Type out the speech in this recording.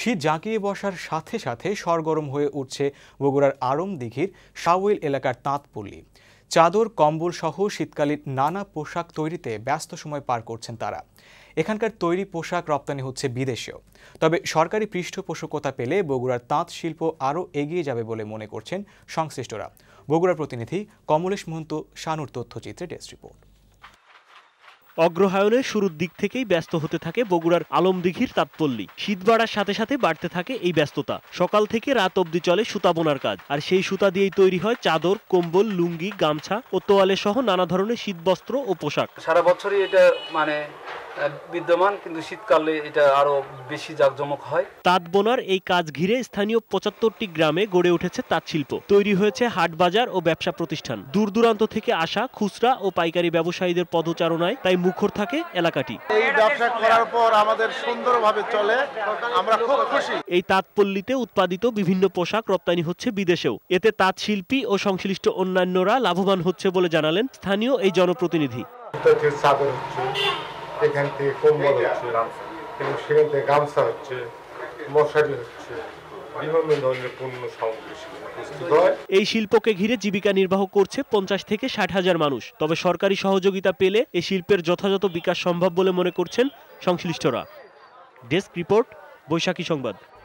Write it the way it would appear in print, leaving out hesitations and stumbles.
শীত জাঁকিয়ে বসার সাথে সাথে সরগরম হয়ে উঠছে বগুড়ার আড়মদিঘির শাওয়েল এলাকার তাঁতপল্লী। চাদর কম্বল সহ শীতকালীন নানা পোশাক তৈরিতে ব্যস্ত সময় পার করছেন তারা। এখানকার তৈরি পোশাক রপ্তানি হচ্ছে বিদেশেও। তবে সরকারি পৃষ্ঠপোষকতা পেলে বগুড়ার তাঁত শিল্প আরও এগিয়ে যাবে বলে মনে করছেন সংশ্লিষ্টরা। বগুড়ার প্রতিনিধি কমলেশ মহন্ত শানুর তথ্যচিত্রে ডেস্ক রিপোর্ট। অগ্রহায়ণের শুরুর দিক থেকেই ব্যস্ত হতে থাকে বগুড়ার আলমদিঘির তাঁতপল্লী। শীত বাড়ার সাথে সাথে বাড়তে থাকে এই ব্যস্ততা। সকাল থেকে রাত অবধি চলে সুতা বোনার কাজ, আর সেই সুতা দিয়েই তৈরি হয় চাদর, কম্বল, লুঙ্গি, গামছা ও তোয়ালে সহ নানা ধরনের শীতবস্ত্র ও পোশাক। সারা বছরই এটা বিদ্যমান, কিন্তু শীতকালে এটা আরো বেশি জাঁকজমক হয়। তাঁত বোনার এই কাজ ঘিরে স্থানীয় ৭৫টি গ্রামে গড়ে উঠেছে তাঁত শিল্প। তৈরি হয়েছে হাট বাজার ও ব্যবসা প্রতিষ্ঠান। দূর দূরান্ত থেকে আসা খুচরা ও পাইকারি ব্যবসায়ীদের পদচারণায় তাই মুখর থাকে এলাকাটি। এই ব্যবসা করার পর আমাদের সুন্দরভাবে চলে, আমরা খুব খুশি। এই তাঁতপল্লীতে উৎপাদিত বিভিন্ন পোশাক রপ্তানি হচ্ছে বিদেশেও। এতে তাঁত শিল্পী ও সংশ্লিষ্ট অন্যান্যরা লাভবান হচ্ছে বলে জানালেন স্থানীয় এই জনপ্রতিনিধি। এখান থেকে কম্বল হচ্ছে, এবং সেখান থেকে গামছা হচ্ছে, মশারি হচ্ছে, বিভিন্ন ধরনের পণ্য সামগ্রী প্রস্তুত হয়। এই শিল্পকে ঘিরে জীবিকা নির্বাহ করছে 50 থেকে 60 হাজার মানুষ। তবে সরকারি সহযোগিতা পেলে এই শিল্পের যথাযথ বিকাশ সম্ভব বলে মনে করছেন সংশ্লিষ্টরা। ডেস্ক রিপোর্ট, বৈশাখী সংবাদ।